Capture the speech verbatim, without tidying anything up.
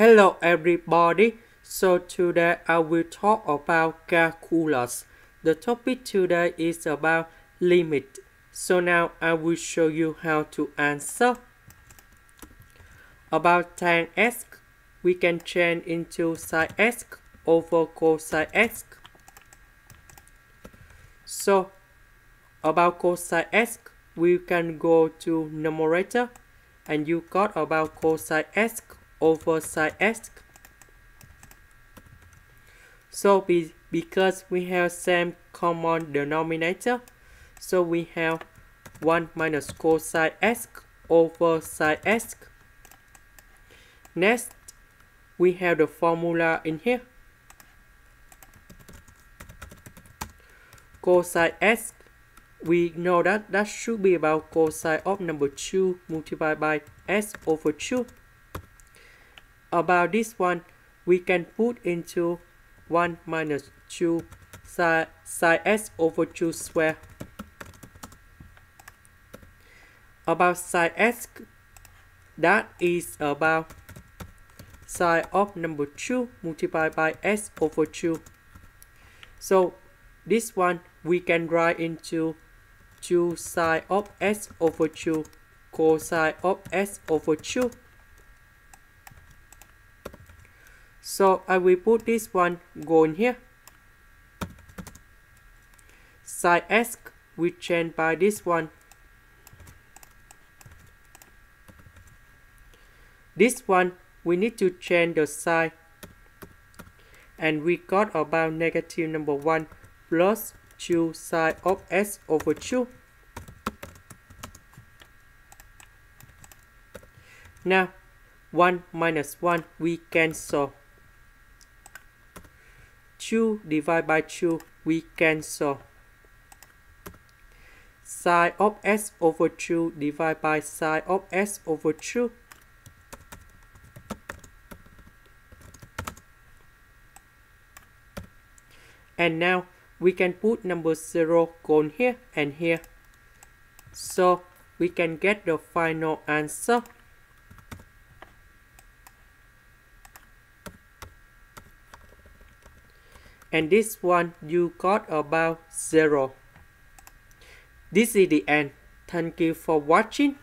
Hello everybody, so today I will talk about calculus. The topic today is about limit. So now I will show you how to answer. About tan x, we can change into sine x over cosine x. So about cosine x, we can go to numerator and you got about cosine x over sine x. So be, because we have same common denominator, so we have one minus cosine x over sine x. Next, we have the formula in here. Cosine x, we know that that should be about cosine of number two multiplied by x over two. About this one, we can put into one minus two sine x over two square. About sine x, that is about sine of number two multiplied by x over two. So this one we can write into two sine of x over two cosine of x over two. So I will put this one go in here. Sine x we change by this one. This one we need to change the sign. And we got about negative number one plus two sine of x over two. Now one minus one we cancel. two divided by two, we cancel. Sine of x over two divided by sine of x over two. And now we can put number zero gone here and here. So we can get the final answer. And this one you got about zero. This is the end. Thank you for watching.